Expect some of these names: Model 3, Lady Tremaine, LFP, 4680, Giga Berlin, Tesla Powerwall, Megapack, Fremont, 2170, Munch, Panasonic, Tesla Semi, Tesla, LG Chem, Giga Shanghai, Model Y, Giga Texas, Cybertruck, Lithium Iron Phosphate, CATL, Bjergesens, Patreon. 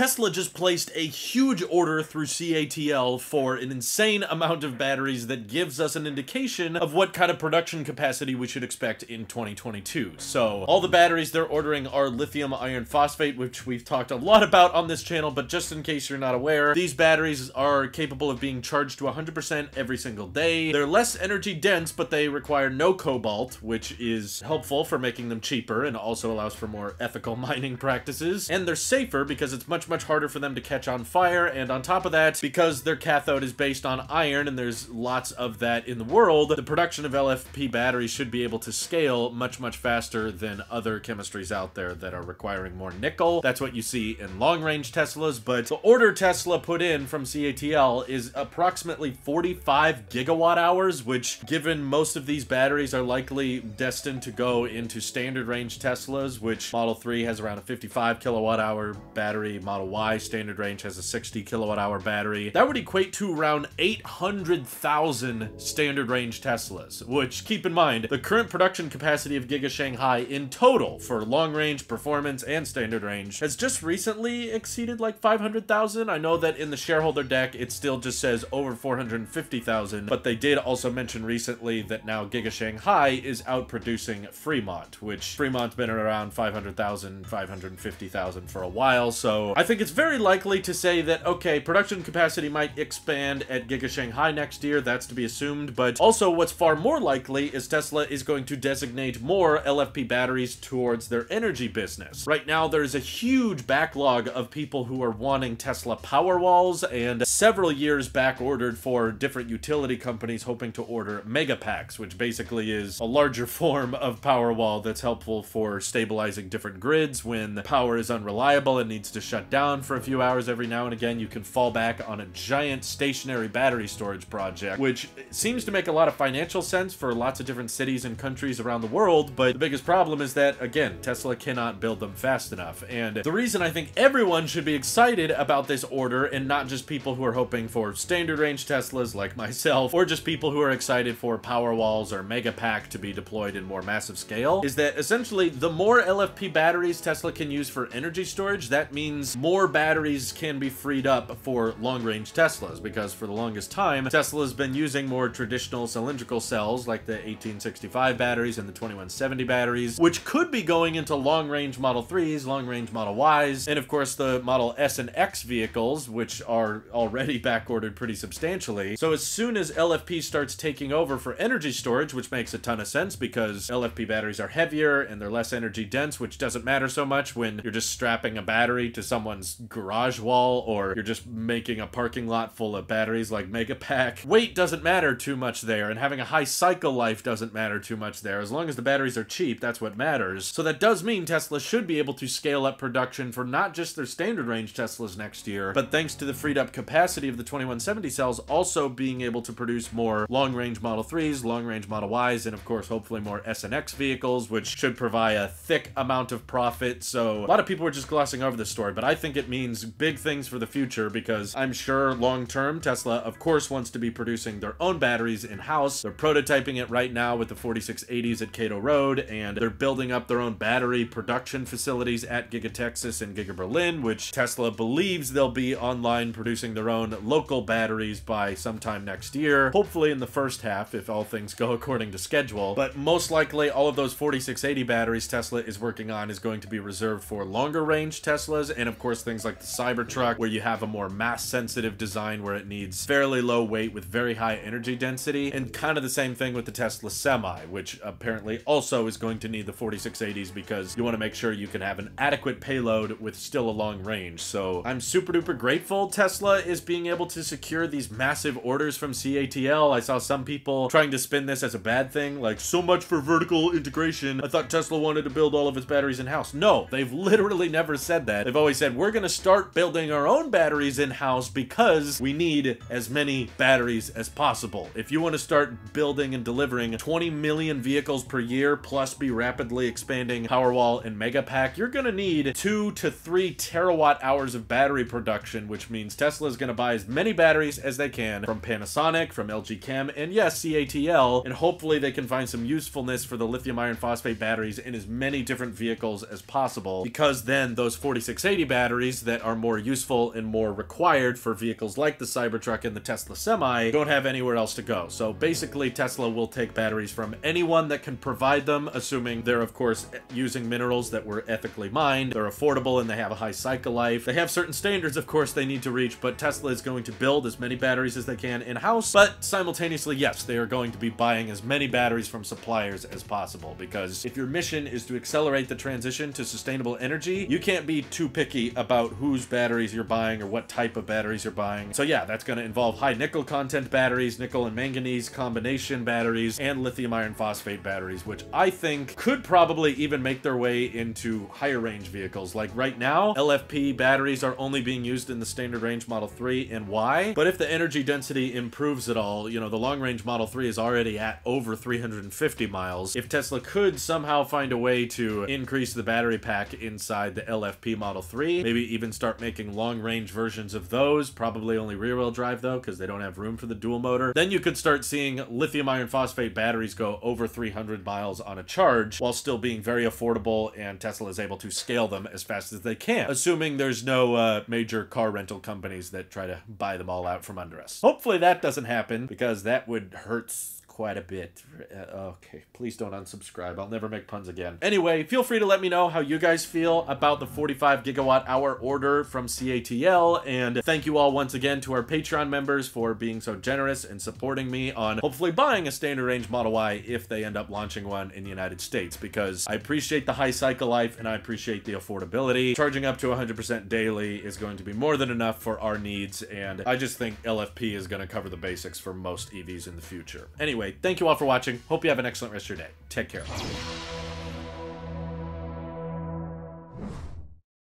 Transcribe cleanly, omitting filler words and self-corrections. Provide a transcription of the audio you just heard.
Tesla just placed a huge order through CATL for an insane amount of batteries that gives us an indication of what kind of production capacity we should expect in 2022. So all the batteries they're ordering are lithium iron phosphate, which we've talked a lot about on this channel, but just in case you're not aware, these batteries are capable of being charged to 100% every single day. They're less energy dense, but they require no cobalt, which is helpful for making them cheaper and also allows for more ethical mining practices. And they're safer because it's much harder for them to catch on fire, and on top of that, because their cathode is based on iron and there's lots of that in the world, the production of LFP batteries should be able to scale much faster than other chemistries out there that are requiring more nickel. That's what you see in long-range Teslas, but the order Tesla put in from CATL is approximately 45 gigawatt hours, which, given most of these batteries are likely destined to go into standard range Teslas, which Model 3 has around a 55 kilowatt hour battery, Model Y standard range has a 60 kilowatt hour battery. That would equate to around 800,000 standard range Teslas, which, keep in mind, the current production capacity of Giga Shanghai in total for long range, performance, and standard range has just recently exceeded like 500,000. I know that in the shareholder deck it still just says over 450,000, but they did also mention recently that now Giga Shanghai is outproducing Fremont, which Fremont's been around 500,000, 550,000 for a while, so I think it's very likely to say that, okay, production capacity might expand at Giga Shanghai next year, that's to be assumed, but also what's far more likely is Tesla is going to designate more LFP batteries towards their energy business. Right now, there's a huge backlog of people who are wanting Tesla Powerwalls, and several years back ordered for different utility companies hoping to order Megapacks, which basically is a larger form of Powerwall that's helpful for stabilizing different grids when the power is unreliable and needs to shut down for a few hours every now and again. You can fall back on a giant stationary battery storage project, which seems to make a lot of financial sense for lots of different cities and countries around the world, but the biggest problem is that, again, Tesla cannot build them fast enough. And the reason I think everyone should be excited about this order, and not just people who are hoping for standard range Teslas like myself, or just people who are excited for Powerwalls or Megapack to be deployed in more massive scale, is that essentially the more LFP batteries Tesla can use for energy storage, that means more batteries can be freed up for long-range Teslas, because for the longest time, Tesla's been using more traditional cylindrical cells like the 1865 batteries and the 2170 batteries, which could be going into long-range Model 3s, long-range Model Ys, and of course the Model S and X vehicles, which are already backordered pretty substantially. So as soon as LFP starts taking over for energy storage, which makes a ton of sense because LFP batteries are heavier and they're less energy dense, which doesn't matter so much when you're just strapping a battery to someone's garage wall, or you're just making a parking lot full of batteries like Megapack. Weight doesn't matter too much there, and having a high cycle life doesn't matter too much there. As long as the batteries are cheap, that's what matters. So that does mean Tesla should be able to scale up production for not just their standard range Teslas next year, but thanks to the freed up capacity of the 2170 cells, also being able to produce more long-range Model 3s, long-range Model Ys, and of course hopefully more S and X vehicles, which should provide a thick amount of profit. So a lot of people were just glossing over this story, but I think it means big things for the future, because I'm sure long-term Tesla, of course, wants to be producing their own batteries in-house. They're prototyping it right now with the 4680s at Cato Road, and they're building up their own battery production facilities at Giga Texas and Giga Berlin, which Tesla believes they'll be online producing their own local batteries by sometime next year, hopefully in the first half if all things go according to schedule. But most likely all of those 4680 batteries Tesla is working on is going to be reserved for longer-range Teslas, and of course things like the Cybertruck, where you have a more mass sensitive design where it needs fairly low weight with very high energy density, and kind of the same thing with the Tesla Semi, which apparently also is going to need the 4680s because you want to make sure you can have an adequate payload with still a long range. So I'm super duper grateful Tesla is being able to secure these massive orders from CATL. I saw some people trying to spin this as a bad thing, like, so much for vertical integration, I thought Tesla wanted to build all of its batteries in-house. No, they've literally never said that. They've always said, we're going to start building our own batteries in-house because we need as many batteries as possible. If you want to start building and delivering 20 million vehicles per year, plus be rapidly expanding Powerwall and Megapack, you're going to need 2 to 3 terawatt hours of battery production, which means Tesla is going to buy as many batteries as they can from Panasonic, from LG Chem, and yes, CATL, and hopefully they can find some usefulness for the lithium iron phosphate batteries in as many different vehicles as possible, because then those 4680 batteries batteries that are more useful and more required for vehicles like the Cybertruck and the Tesla Semi don't have anywhere else to go. So basically, Tesla will take batteries from anyone that can provide them, assuming they're, of course, using minerals that were ethically mined, they're affordable, and they have a high cycle life. They have certain standards, of course, they need to reach, but Tesla is going to build as many batteries as they can in-house, but simultaneously, yes, they are going to be buying as many batteries from suppliers as possible, because if your mission is to accelerate the transition to sustainable energy, you can't be too picky about whose batteries you're buying or what type of batteries you're buying. So yeah, that's going to involve high nickel content batteries, nickel and manganese combination batteries, and lithium iron phosphate batteries, which I think could probably even make their way into higher range vehicles. Like right now, LFP batteries are only being used in the standard range Model 3 and Y, but if the energy density improves at all, you know, the long range Model 3 is already at over 350 miles. If Tesla could somehow find a way to increase the battery pack inside the LFP Model 3, maybe even start making long range versions of those, probably only rear wheel drive though, because they don't have room for the dual motor, then you could start seeing lithium iron phosphate batteries go over 300 miles on a charge while still being very affordable, and Tesla is able to scale them as fast as they can, assuming there's no major car rental companies that try to buy them all out from under us. Hopefully that doesn't happen, because that would hurt quite a bit. Okay, please don't unsubscribe. I'll never make puns again. Anyway, feel free to let me know how you guys feel about the 45 gigawatt hour order from CATL, and thank you all once again to our Patreon members for being so generous and supporting me on hopefully buying a standard range Model Y if they end up launching one in the United States, because I appreciate the high cycle life and I appreciate the affordability. Charging up to 100% daily is going to be more than enough for our needs, and I just think LFP is going to cover the basics for most EVs in the future. Anyway, thank you all for watching. Hope you have an excellent rest of your day. Take care.